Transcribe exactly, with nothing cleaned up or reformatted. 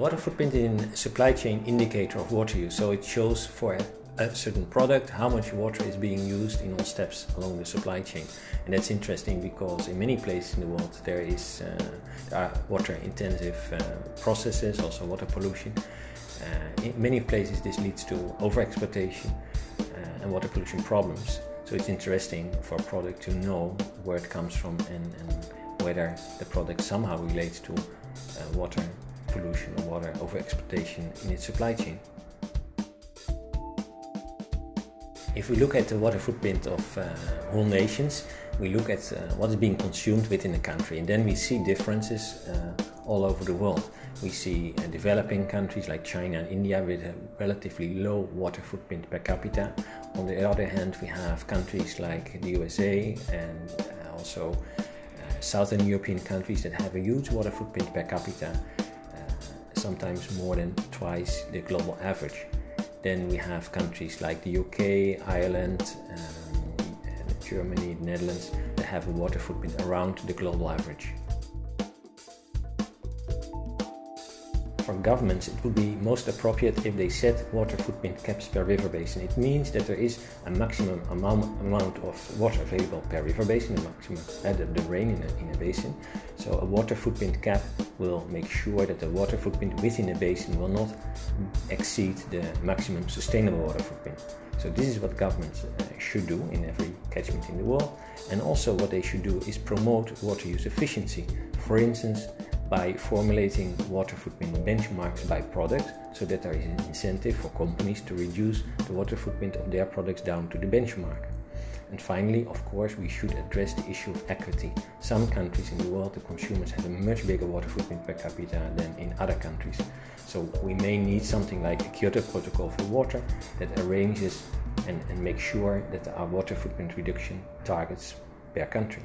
water footprint in a supply chain indicator of water use. So it shows for a certain product how much water is being used in all steps along the supply chain. And that's interesting because in many places in the world there is uh, there are water intensive uh, processes, also water pollution. Uh, in many places this leads to overexploitation uh, and water pollution problems. So it's interesting for a product to know where it comes from and, and whether the product somehow relates to uh, water pollution or water overexploitation in its supply chain. If we look at the water footprint of uh, whole nations, we look at uh, what is being consumed within a country, and then we see differences uh, all over the world. We see uh, developing countries like China and India with a relatively low water footprint per capita. On the other hand, we have countries like the U S A and uh, also uh, Southern European countries that have a huge water footprint per capita, uh, sometimes more than twice the global average. Then we have countries like the U K, Ireland, um, Germany, the Netherlands that have a water footprint around the global average. For governments, it would be most appropriate if they set water footprint caps per river basin. It means that there is a maximum amount, amount of water available per river basin, the maximum uh, the, the rain in a, in a basin. So a water footprint cap will make sure that the water footprint within a basin will not exceed the maximum sustainable water footprint. So this is what governments uh, should do in every catchment in the world. And also what they should do is promote water use efficiency. For instance, by formulating water footprint benchmarks by product, so that there is an incentive for companies to reduce the water footprint of their products down to the benchmark. And finally, of course, we should address the issue of equity. Some countries in the world, the consumers have a much bigger water footprint per capita than in other countries. So we may need something like the Kyoto Protocol for water that arranges and, and makes sure that there are water footprint reduction targets per country.